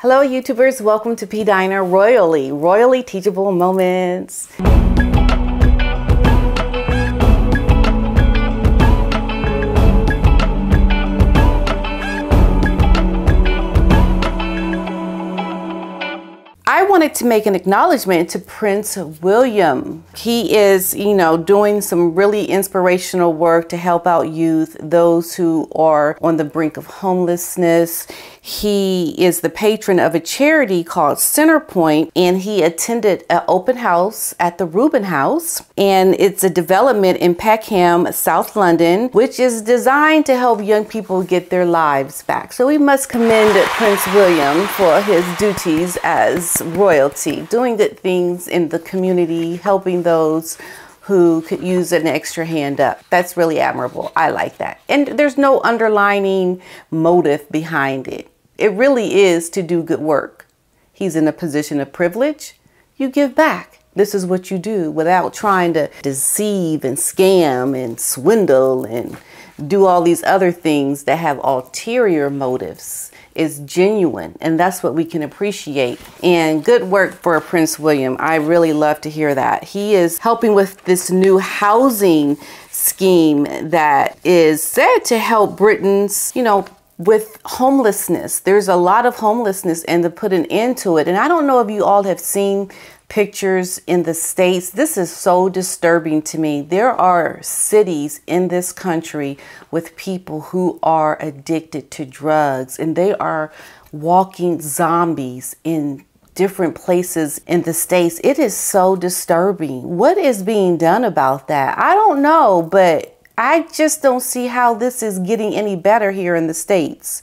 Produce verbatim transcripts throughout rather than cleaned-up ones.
Hello YouTubers, welcome to P Diner Royally, Royally Teachable Moments. I wanted to make an acknowledgement to Prince William. He is, you know, doing some really inspirational work to help out youth, those who are on the brink of homelessness. He is the patron of a charity called Centerpoint, and he attended an open house at the Reuben House, and it's a development in Peckham, South London, which is designed to help young people get their lives back. So we must commend Prince William for his duties as royalty, doing good things in the community, helping those who could use an extra hand up. That's really admirable. I like that. And there's no underlining motive behind it. It really is to do good work. He's in a position of privilege. You give back. This is what you do without trying to deceive and scam and swindle and do all these other things that have ulterior motives. It's genuine, and that's what we can appreciate. And good work for Prince William. I really love to hear that. He is helping with this new housing scheme that is said to help Britons, you know, with homelessness. There's a lot of homelessness and to put an end to it. And I don't know if you all have seen pictures in the States. This is so disturbing to me. There are cities in this country with people who are addicted to drugs, and they are walking zombies in different places in the States. It is so disturbing. What is being done about that? I don't know, but I just don't see how this is getting any better here in the States.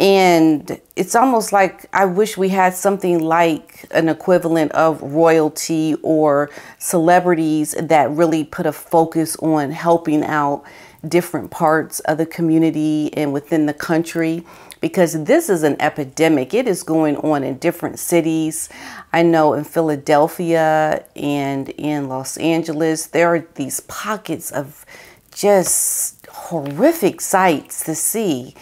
And it's almost like I wish we had something like an equivalent of royalty or celebrities that really put a focus on helping out different parts of the community and within the country, because this is an epidemic. It is going on in different cities. I know in Philadelphia and in Los Angeles, there are these pockets of just horrific sights to see.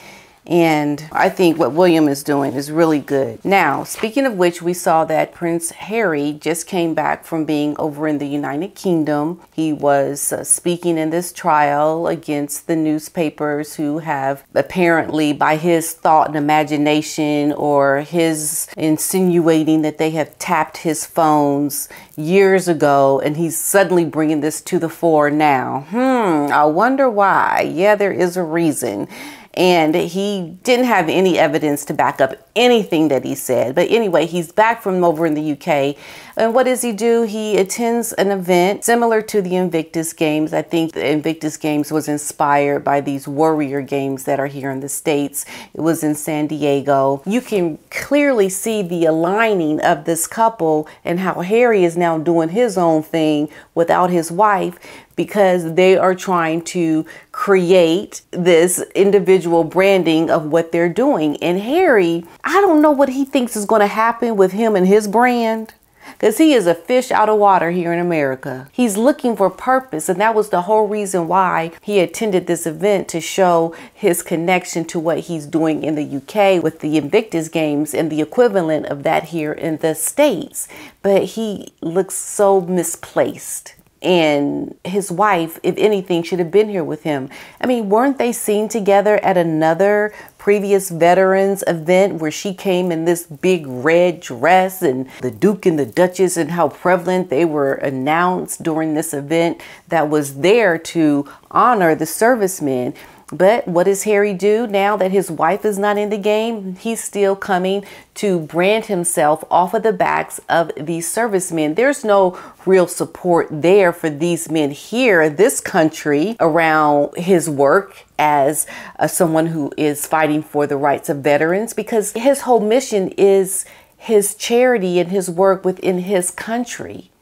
And I think what William is doing is really good. Now, speaking of which, we saw that Prince Harry just came back from being over in the United Kingdom. He was uh, speaking in this trial against the newspapers who have apparently, by his thought and imagination or his insinuating, that they have tapped his phones years ago, and he's suddenly bringing this to the fore now. Hmm, I wonder why. Yeah, there is a reason. And he didn't have any evidence to back up anything that he said. But anyway, he's back from over in the U K. And what does he do? He attends an event similar to the Invictus Games. I think the Invictus Games was inspired by these warrior games that are here in the States. It was in San Diego. You can clearly see the aligning of this couple and how Harry is now doing his own thing without his wife, because they are trying to create this individual branding of what they're doing. And Harry, I don't know what he thinks is going to happen with him and his brand, because he is a fish out of water here in America. He's looking for purpose, and that was the whole reason why he attended this event, to show his connection to what he's doing in the U K with the Invictus Games and the equivalent of that here in the States. But he looks so misplaced. And his wife, if anything, should have been here with him. I mean, weren't they seen together at another previous veterans event where she came in this big red dress, and the Duke and the Duchess, and how prevalent they were announced during this event that was there to honor the servicemen? But what does Harry do now that his wife is not in the game? He's still coming to brand himself off of the backs of these servicemen. There's no real support there for these men here in this country around his work as uh, someone who is fighting for the rights of veterans, because his whole mission is his charity and his work within his country.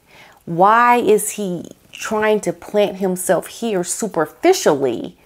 Why is he trying to plant himself here superficially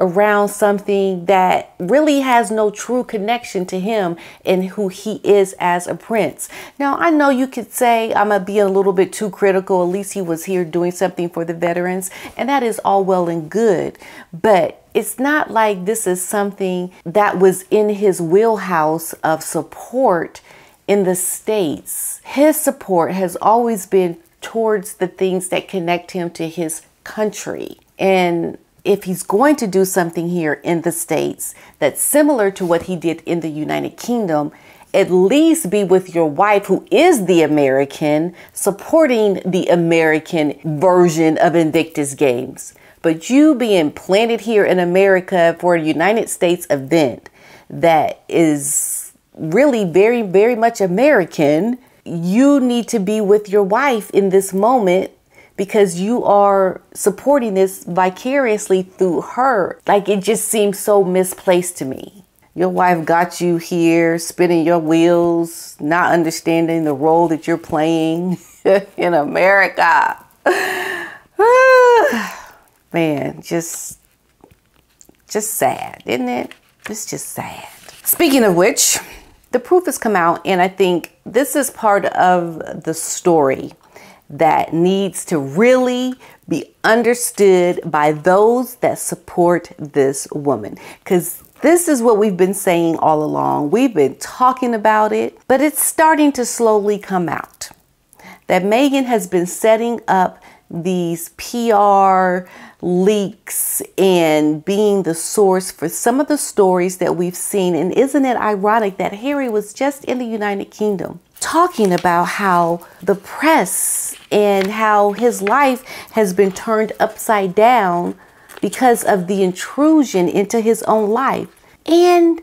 around something that really has no true connection to him and who he is as a prince. Now, I know you could say I'm gonna be a little bit too critical. At least he was here doing something for the veterans, and that is all well and good, but it's not like this is something that was in his wheelhouse of support in the States. His support has always been towards the things that connect him to his country. And if he's going to do something here in the States that's similar to what he did in the United Kingdom, at least be with your wife, who is the American, supporting the American version of Invictus Games. But you being planted here in America for a United States event that is really very, very much American, you need to be with your wife in this moment because you are supporting this vicariously through her. Like, it just seems so misplaced to me. Your wife got you here, spinning your wheels, not understanding the role that you're playing in America. Man, just, just sad, isn't it? It's just sad. Speaking of which, the proof has come out, and I think this is part of the story that needs to really be understood by those that support this woman. Because this is what we've been saying all along. We've been talking about it, but it's starting to slowly come out that Meghan has been setting up these P R leaks and being the source for some of the stories that we've seen. And isn't it ironic that Harry was just in the United Kingdom talking about how the press and how his life has been turned upside down because of the intrusion into his own life? And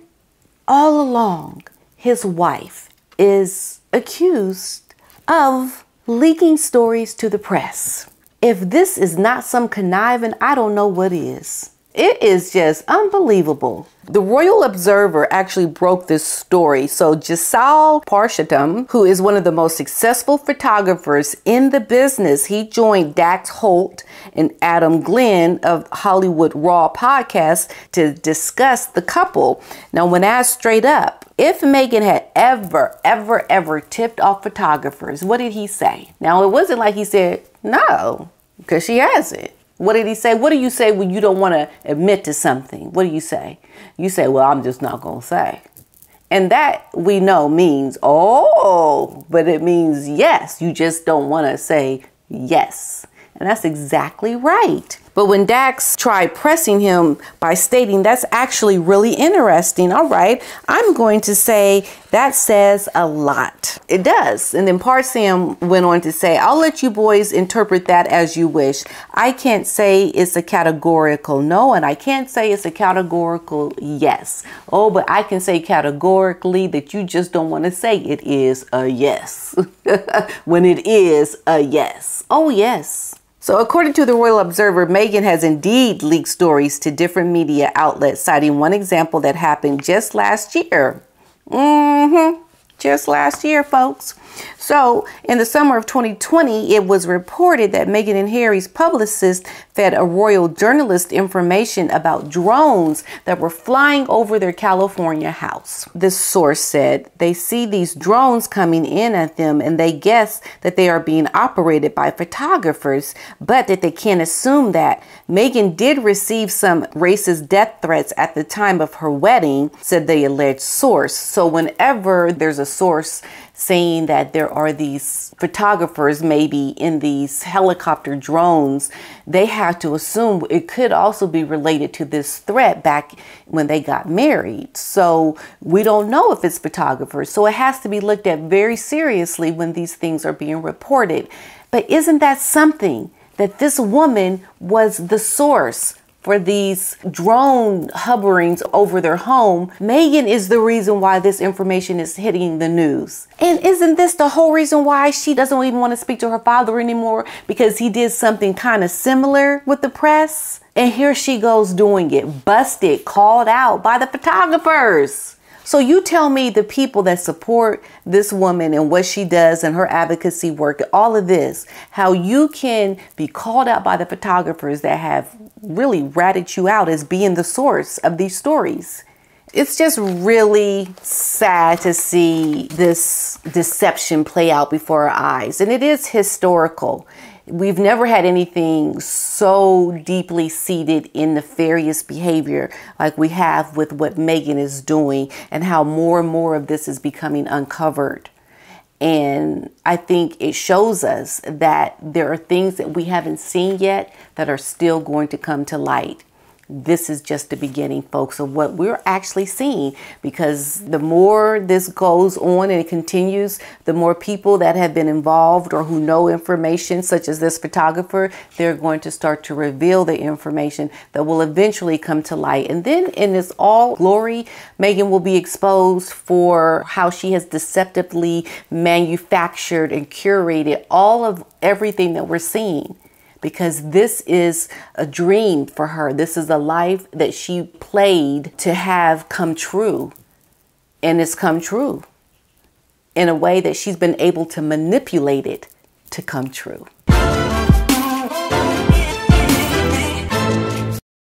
all along, his wife is accused of leaking stories to the press. If this is not some conniving, I don't know what is. It is just unbelievable. The Royal Observer actually broke this story. So Jasal Parsotam, who is one of the most successful photographers in the business, he joined Dax Holt and Adam Glenn of Hollywood Raw Podcast to discuss the couple. Now, when asked straight up if Meghan had ever, ever, ever tipped off photographers, what did he say? Now, it wasn't like he said no, because she hasn't. What did he say? What do you say when you don't want to admit to something? What do you say? You say, well, I'm just not going to say. And that we know means, oh, but it means yes. You just don't want to say yes. And that's exactly right. But when Dax tried pressing him by stating that's actually really interesting, all right, I'm going to say that says a lot. It does. And then Parsotam went on to say, I'll let you boys interpret that as you wish. I can't say it's a categorical no, and I can't say it's a categorical yes. Oh, but I can say categorically that you just don't want to say it is a yes when it is a yes. Oh, yes. So according to the Royal Observer, Meghan has indeed leaked stories to different media outlets, citing one example that happened just last year. Mm-hmm. Just last year, folks. So in the summer of twenty twenty, it was reported that Meghan and Harry's publicist fed a royal journalist information about drones that were flying over their California house. This source said they see these drones coming in at them and they guess that they are being operated by photographers, but that they can't assume that. Meghan did receive some racist death threats at the time of her wedding, said the alleged source. So whenever there's a source saying that there are these photographers maybe in these helicopter drones, they have to assume it could also be related to this threat back when they got married. So we don't know if it's photographers. So it has to be looked at very seriously when these things are being reported. But isn't that something, that this woman was the source for these drone hoverings over their home? Meghan is the reason why this information is hitting the news. And isn't this the whole reason why she doesn't even want to speak to her father anymore, because he did something kind of similar with the press? And here she goes doing it, busted, called out by the photographers. So you tell me the people that support this woman and what she does and her advocacy work, all of this, how you can be called out by the photographers that have really ratted you out as being the source of these stories. It's just really sad to see this deception play out before our eyes. And it is historical. We've never had anything so deeply seated in nefarious behavior like we have with what Meghan is doing and how more and more of this is becoming uncovered. And I think it shows us that there are things that we haven't seen yet that are still going to come to light. This is just the beginning, folks, of what we're actually seeing, because the more this goes on and it continues, the more people that have been involved or who know information, such as this photographer, they're going to start to reveal the information that will eventually come to light. And then in its all glory, Meghan will be exposed for how she has deceptively manufactured and curated all of everything that we're seeing. Because this is a dream for her. This is a life that she played to have come true. And it's come true in a way that she's been able to manipulate it to come true.